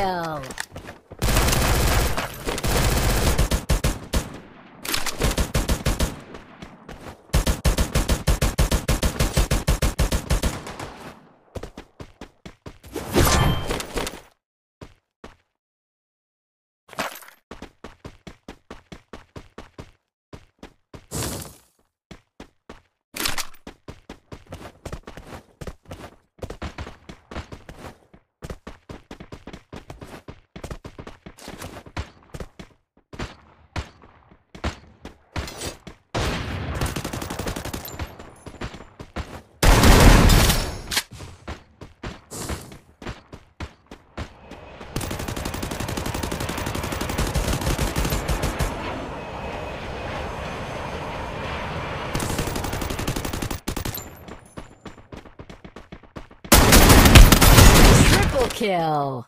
kill. Kill.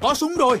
Có súng rồi.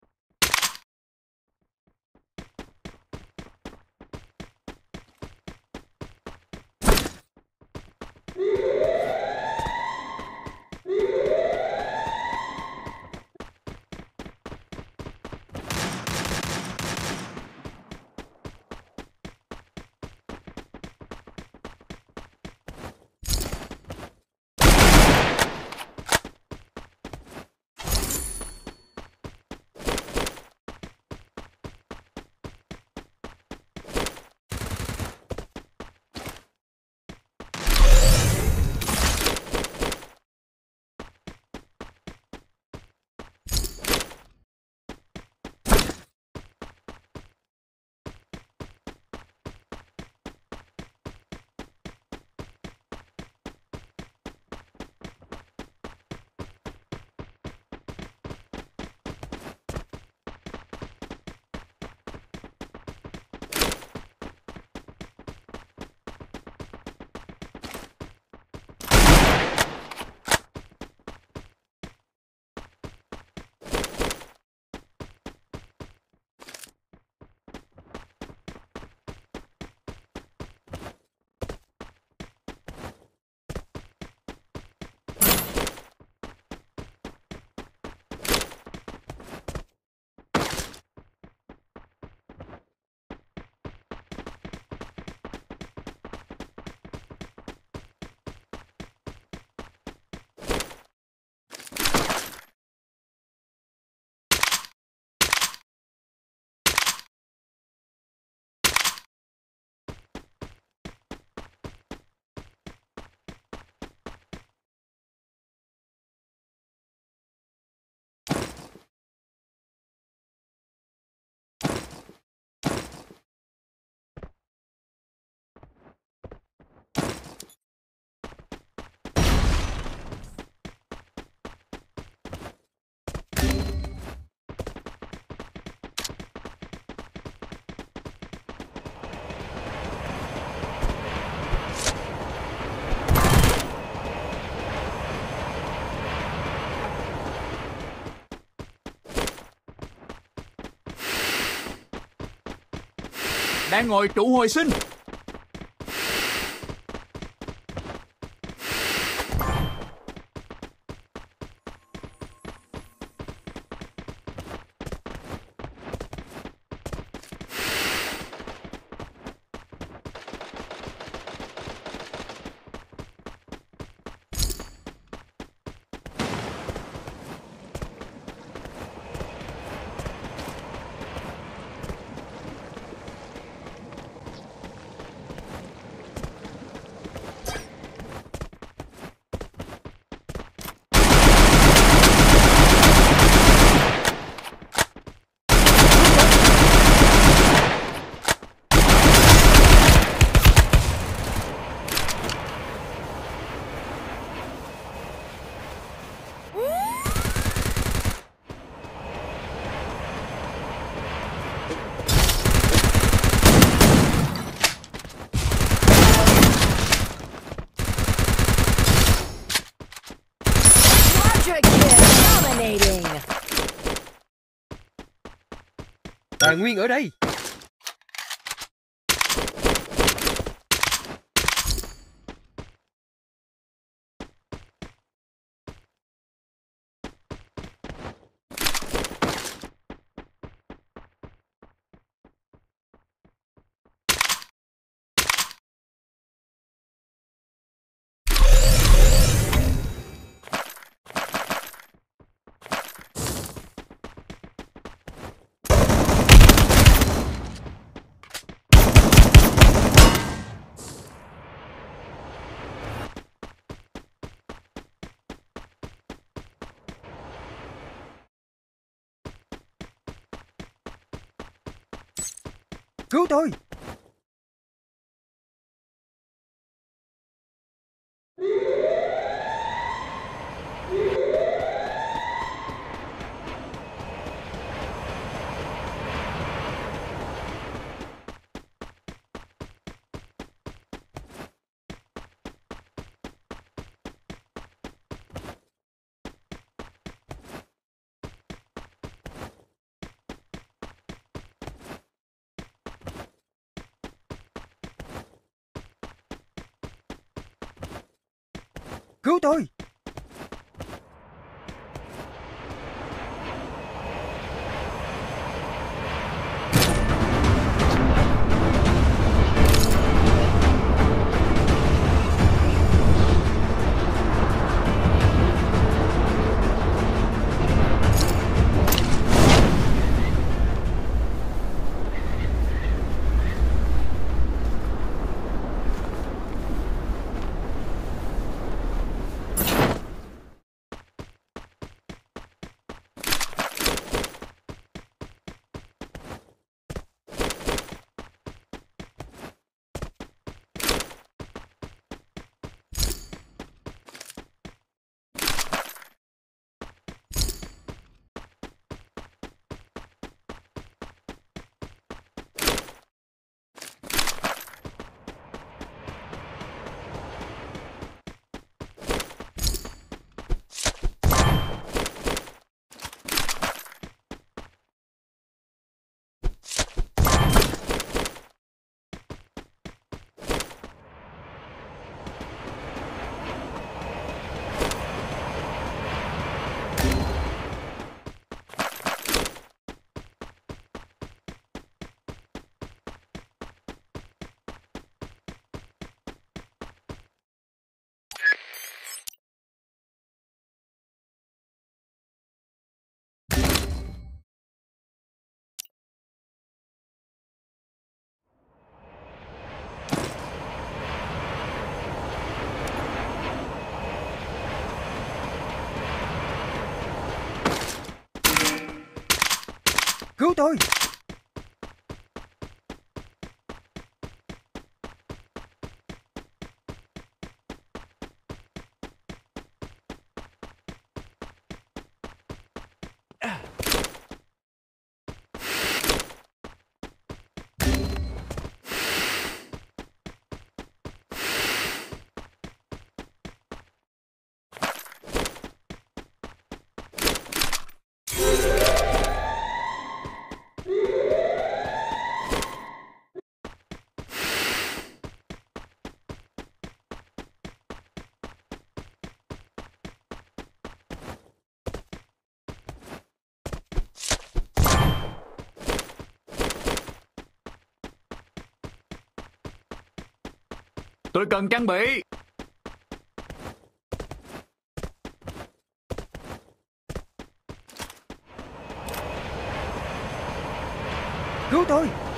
đang ngồi trụ hồi sinh. Tài nguyên ở đây. Cứu tôi! Cứu tôi! Cứu tôi! Tôi cần trang bị. Cứu tôi!